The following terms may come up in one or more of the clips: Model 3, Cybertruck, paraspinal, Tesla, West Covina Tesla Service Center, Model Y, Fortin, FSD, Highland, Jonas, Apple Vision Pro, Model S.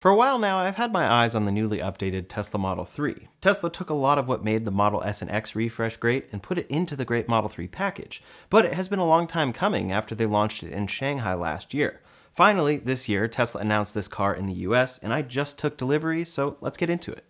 For a while now, I've had my eyes on the newly updated Tesla Model 3. Tesla took a lot of what made the Model S and X refresh great and put it into the great Model 3 package, but it has been a long time coming after they launched it in Shanghai last year. Finally, this year, Tesla announced this car in the US, and I just took delivery, so let's get into it.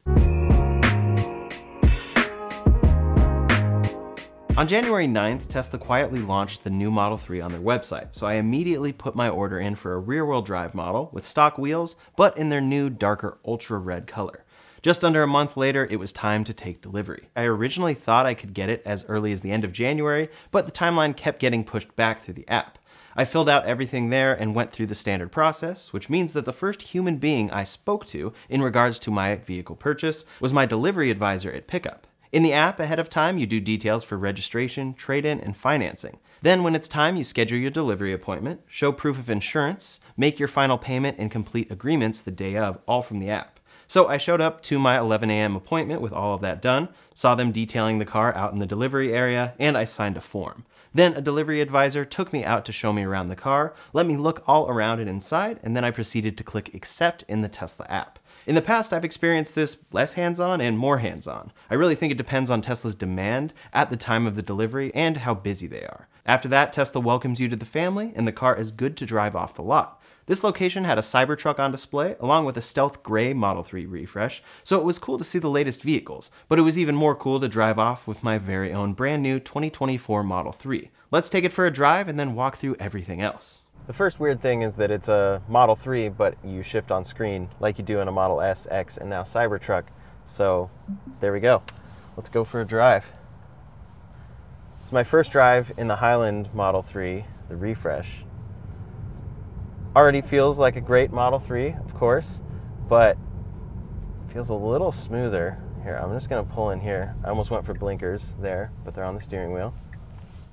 On January 9th, Tesla quietly launched the new Model 3 on their website, so I immediately put my order in for a rear-wheel drive model with stock wheels, but in their new, darker, ultra-red color. Just under a month later, it was time to take delivery. I originally thought I could get it as early as the end of January, but the timeline kept getting pushed back through the app. I filled out everything there and went through the standard process, which means that the first human being I spoke to in regards to my vehicle purchase was my delivery advisor at pickup. In the app, ahead of time, you do details for registration, trade-in, and financing. Then when it's time, you schedule your delivery appointment, show proof of insurance, make your final payment, and complete agreements the day of, all from the app. So I showed up to my 11 a.m. appointment with all of that done, saw them detailing the car out in the delivery area, and I signed a form. Then a delivery advisor took me out to show me around the car, let me look all around and inside, and then I proceeded to click accept in the Tesla app. In the past, I've experienced this less hands-on and more hands-on. I really think it depends on Tesla's demand at the time of the delivery and how busy they are. After that, Tesla welcomes you to the family, and the car is good to drive off the lot. This location had a Cybertruck on display, along with a stealth gray Model 3 refresh, so it was cool to see the latest vehicles, but it was even more cool to drive off with my very own brand new 2024 Model 3. Let's take it for a drive and then walk through everything else. The first weird thing is that it's a Model 3, but you shift on screen like you do in a Model S, X, and now Cybertruck. So there we go. Let's go for a drive. It's my first drive in the Highland Model 3, the refresh. Already feels like a great Model 3, of course, but feels a little smoother. Here, I'm just gonna pull in here. I almost went for blinkers there, but they're on the steering wheel.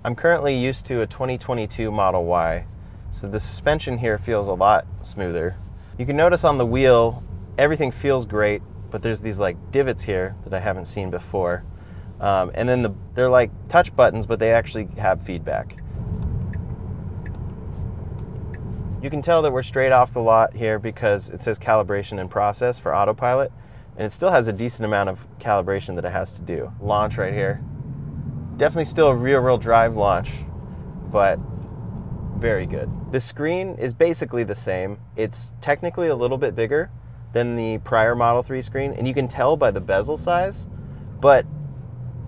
I'm currently used to a 2022 Model Y, so the suspension here feels a lot smoother. You can notice on the wheel, everything feels great, but there's these like divots here that I haven't seen before. And then they're like touch buttons, but they actually have feedback. You can tell that we're straight off the lot here because it says calibration in process for autopilot, and it still has a decent amount of calibration that it has to do. Launch right here. Definitely still a rear-wheel drive launch, but very good. The screen is basically the same. It's technically a little bit bigger than the prior Model 3 screen, and you can tell by the bezel size, but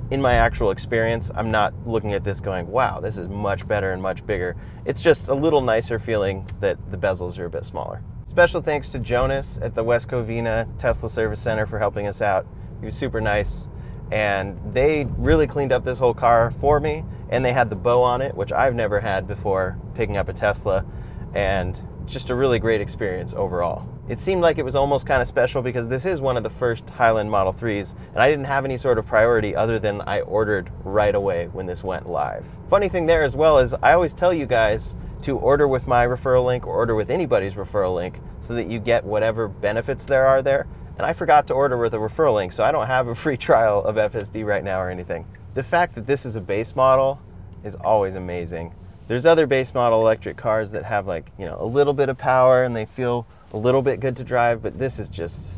in my actual experience, I'm not looking at this going, wow, this is much better and much bigger. It's just a little nicer feeling that the bezels are a bit smaller. Special thanks to Jonas at the West Covina Tesla Service Center for helping us out. He was super nice, and they really cleaned up this whole car for me, and they had the bow on it, which I've never had before picking up a Tesla, and just a really great experience overall. It seemed like it was almost kind of special because this is one of the first Highland Model 3s, and I didn't have any sort of priority other than I ordered right away when this went live. Funny thing there as well is I always tell you guys to order with my referral link or order with anybody's referral link so that you get whatever benefits there are there. And I forgot to order with a referral link, so I don't have a free trial of FSD right now or anything. The fact that this is a base model is always amazing. There's other base model electric cars that have like, you know, a little bit of power and they feel a little bit good to drive, but this is just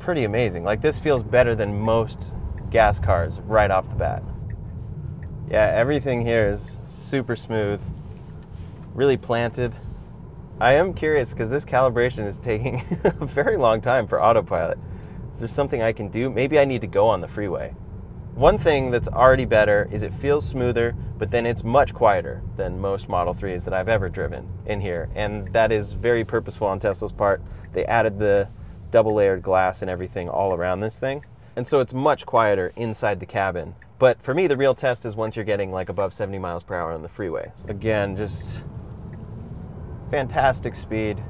pretty amazing. Like this feels better than most gas cars right off the bat. Yeah, everything here is super smooth, really planted. I am curious because this calibration is taking a very long time for autopilot. Is there something I can do? Maybe I need to go on the freeway. One thing that's already better is it feels smoother, but then it's much quieter than most Model 3s that I've ever driven in here. And that is very purposeful on Tesla's part. They added the double layered glass and everything all around this thing. And so it's much quieter inside the cabin. But for me, the real test is once you're getting like above 70 miles per hour on the freeway. So again, just fantastic speed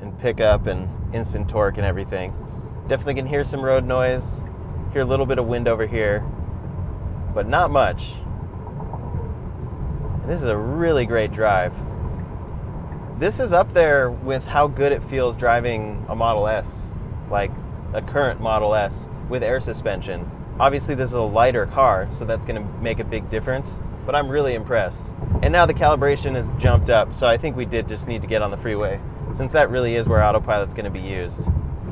and pickup and instant torque and everything. Definitely can hear some road noise. Hear a little bit of wind over here, but not much. And this is a really great drive. This is up there with how good it feels driving a Model S, like a current Model S with air suspension. Obviously this is a lighter car, so that's gonna make a big difference, but I'm really impressed. And now the calibration has jumped up, so I think we did just need to get on the freeway since that really is where autopilot's going to be used.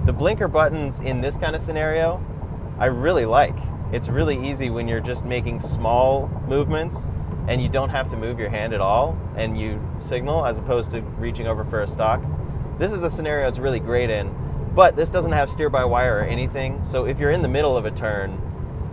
The blinker buttons in this kind of scenario, I really like. It's really easy when you're just making small movements and you don't have to move your hand at all and you signal as opposed to reaching over for a stock. This is a scenario it's really great in, but this doesn't have steer-by-wire or anything. So if you're in the middle of a turn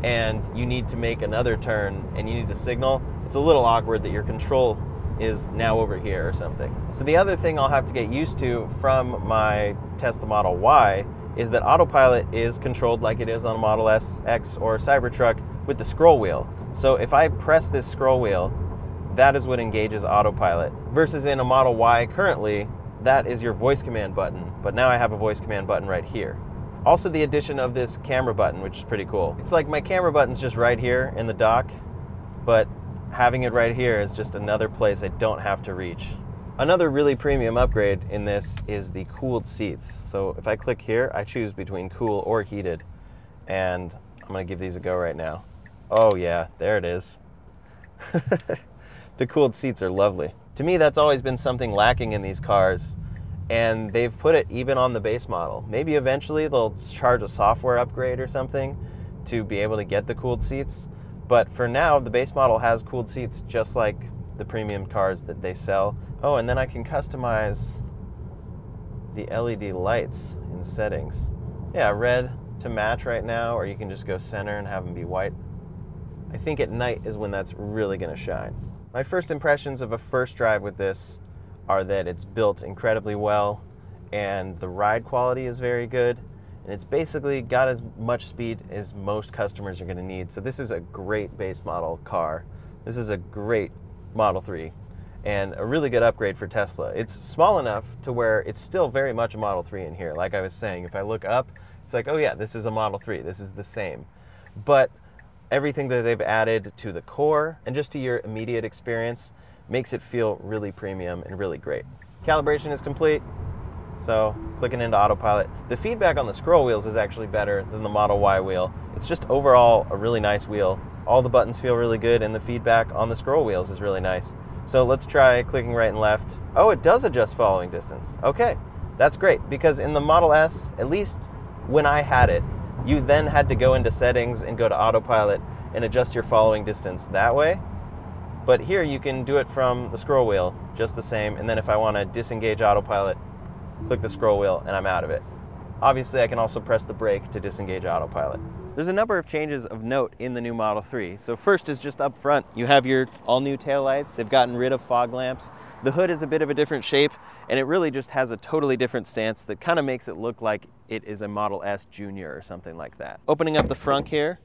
and you need to make another turn and you need to signal, it's a little awkward that your control is now over here or something. So the other thing I'll have to get used to from my Tesla Model Y is that autopilot is controlled like it is on a Model S, X, or Cybertruck with the scroll wheel. So if I press this scroll wheel, that is what engages autopilot. Versus in a Model Y currently, that is your voice command button, but now I have a voice command button right here. Also the addition of this camera button, which is pretty cool. It's like my camera button's just right here in the dock, but having it right here is just another place I don't have to reach. Another really premium upgrade in this is the cooled seats. So if I click here, I choose between cool or heated, and I'm gonna give these a go right now. Oh yeah, there it is. The cooled seats are lovely. To me, that's always been something lacking in these cars, and they've put it even on the base model. Maybe eventually they'll charge a software upgrade or something to be able to get the cooled seats. But for now, the base model has cooled seats just like the premium cars that they sell. Oh, and then I can customize the LED lights in settings. Yeah, red to match right now, or you can just go center and have them be white. I think at night is when that's really gonna shine. My first impressions of a first drive with this are that it's built incredibly well and the ride quality is very good, and it's basically got as much speed as most customers are going to need. So this is a great base model car. This is a great Model 3 and a really good upgrade for Tesla. It's small enough to where it's still very much a Model 3 in here. Like I was saying, if I look up, it's like, oh yeah, this is a Model 3. This is the same. But everything that they've added to the core and just to your immediate experience makes it feel really premium and really great. Calibration is complete, so clicking into autopilot. The feedback on the scroll wheels is actually better than the Model Y wheel. It's just overall a really nice wheel. All the buttons feel really good and the feedback on the scroll wheels is really nice. So let's try clicking right and left. Oh, it does adjust following distance. Okay, that's great, because in the Model S, at least when I had it, you then had to go into settings and go to autopilot and adjust your following distance that way. But here you can do it from the scroll wheel just the same, and then if I want to disengage autopilot, click the scroll wheel and I'm out of it. Obviously I can also press the brake to disengage autopilot. There's a number of changes of note in the new Model 3. So first is just up front. You have your all new taillights. They've gotten rid of fog lamps. The hood is a bit of a different shape, and it really just has a totally different stance that kind of makes it look like it is a Model S Junior or something like that. Opening up the frunk here,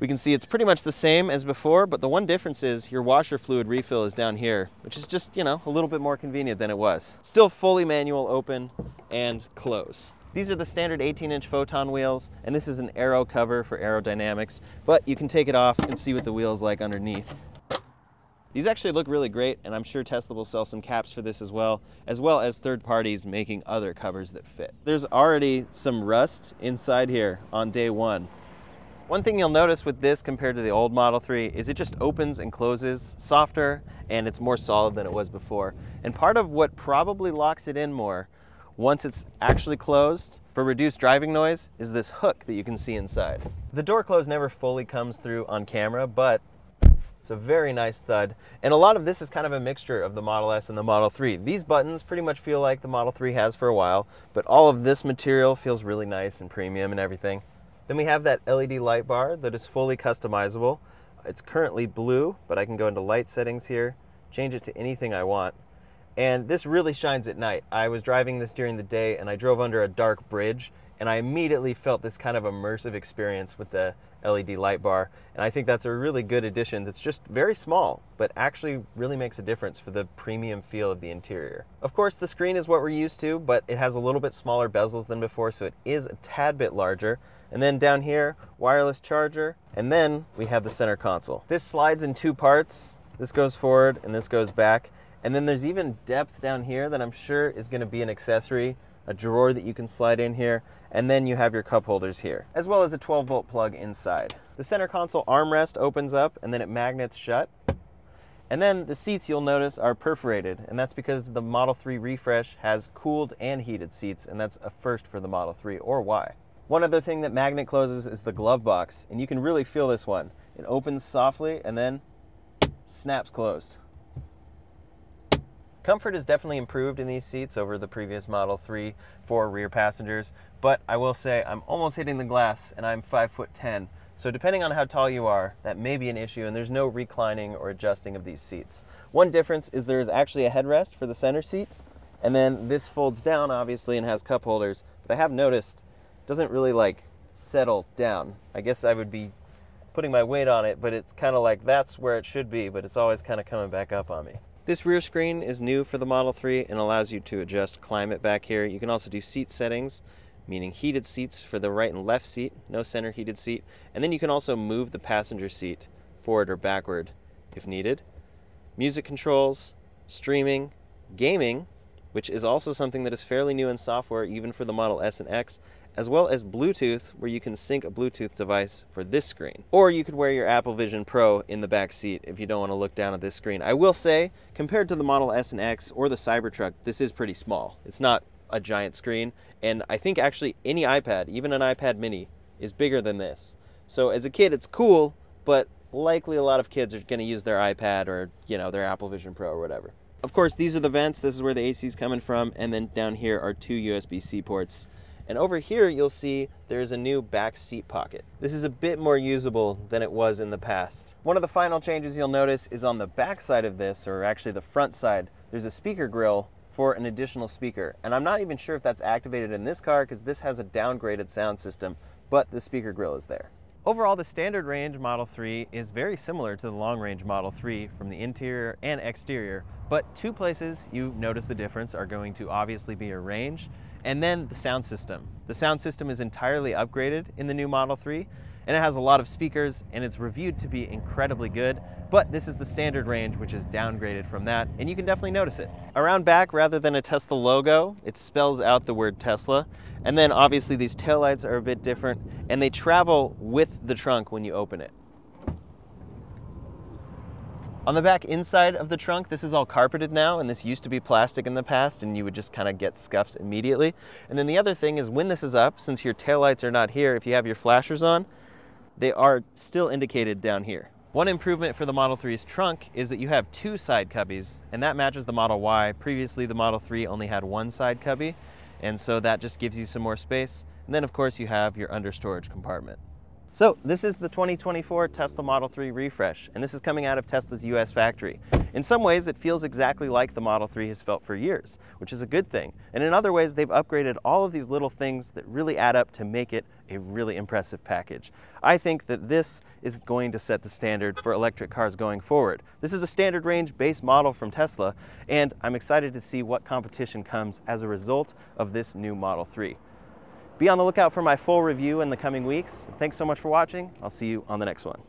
we can see it's pretty much the same as before, but the one difference is your washer fluid refill is down here, which is just, you know, a little bit more convenient than it was. Still fully manual open and close. These are the standard 18-inch photon wheels, and this is an aero cover for aerodynamics, but you can take it off and see what the wheel's like underneath. These actually look really great, and I'm sure Tesla will sell some caps for this as well as third parties making other covers that fit. There's already some rust inside here on day one. One thing you'll notice with this compared to the old Model 3 is it just opens and closes softer, and it's more solid than it was before. And part of what probably locks it in more once it's actually closed for reduced driving noise is this hook that you can see inside. The door close never fully comes through on camera, but it's a very nice thud. And a lot of this is kind of a mixture of the Model S and the Model 3. These buttons pretty much feel like the Model 3 has for a while, but all of this material feels really nice and premium and everything. Then we have that LED light bar that is fully customizable. It's currently blue, but I can go into light settings here, change it to anything I want. And this really shines at night. I was driving this during the day and I drove under a dark bridge, and I immediately felt this kind of immersive experience with the LED light bar. And I think that's a really good addition that's just very small, but actually really makes a difference for the premium feel of the interior. Of course, the screen is what we're used to, but it has a little bit smaller bezels than before, so it is a tad bit larger. And then down here, wireless charger. And then we have the center console. This slides in two parts. This goes forward and this goes back. And then there's even depth down here that I'm sure is gonna be an accessory, a drawer that you can slide in here. And then you have your cup holders here, as well as a 12-volt plug inside. The center console armrest opens up and then it magnets shut. And then the seats, you'll notice, are perforated, and that's because the Model 3 refresh has cooled and heated seats, and that's a first for the Model 3 or Y. One other thing that magnet closes is the glove box, and you can really feel this one. It opens softly and then snaps closed. Comfort is definitely improved in these seats over the previous Model 3 for rear passengers, but I will say I'm almost hitting the glass and I'm 5'10", so depending on how tall you are, that may be an issue, and there's no reclining or adjusting of these seats. One difference is there is actually a headrest for the center seat, and then this folds down obviously and has cup holders, but I have noticed it doesn't really like settle down. I guess I would be putting my weight on it, but it's kind of like that's where it should be, but it's always kind of coming back up on me. This rear screen is new for the Model 3 and allows you to adjust climate back here. You can also do seat settings, meaning heated seats for the right and left seat, no center heated seat. And then you can also move the passenger seat forward or backward if needed. Music controls, streaming, gaming, which is also something that is fairly new in software even for the Model S and X, as well as Bluetooth, where you can sync a Bluetooth device for this screen. Or you could wear your Apple Vision Pro in the back seat if you don't want to look down at this screen. I will say, compared to the Model S and X or the Cybertruck, this is pretty small. It's not a giant screen, and I think actually any iPad, even an iPad mini, is bigger than this. So as a kid, it's cool, but likely a lot of kids are going to use their iPad or, you know, their Apple Vision Pro or whatever. Of course, these are the vents. This is where the AC is coming from, and then down here are two USB-C ports. And over here, you'll see there's a new back seat pocket. This is a bit more usable than it was in the past. One of the final changes you'll notice is on the back side of this, or actually the front side, there's a speaker grille for an additional speaker. And I'm not even sure if that's activated in this car because this has a downgraded sound system, but the speaker grille is there. Overall, the standard range Model 3 is very similar to the long range Model 3 from the interior and exterior, but two places you notice the difference are going to obviously be your range and then the sound system. The sound system is entirely upgraded in the new Model 3, and it has a lot of speakers, and it's reviewed to be incredibly good, but this is the standard range, which is downgraded from that, and you can definitely notice it. Around back, rather than a Tesla logo, it spells out the word Tesla, and then obviously these taillights are a bit different, and they travel with the trunk when you open it. On the back inside of the trunk, this is all carpeted now, and this used to be plastic in the past, and you would just kind of get scuffs immediately. And then the other thing is when this is up, since your taillights are not here, if you have your flashers on, they are still indicated down here. One improvement for the Model 3's trunk is that you have two side cubbies, and that matches the Model Y. Previously, the Model 3 only had one side cubby, and so that just gives you some more space. And then, of course, you have your understorage compartment. So this is the 2024 Tesla Model 3 refresh, and this is coming out of Tesla's US factory. In some ways, it feels exactly like the Model 3 has felt for years, which is a good thing. And in other ways, they've upgraded all of these little things that really add up to make it a really impressive package. I think that this is going to set the standard for electric cars going forward. This is a standard range base model from Tesla, and I'm excited to see what competition comes as a result of this new Model 3. Be on the lookout for my full review in the coming weeks. Thanks so much for watching. I'll see you on the next one.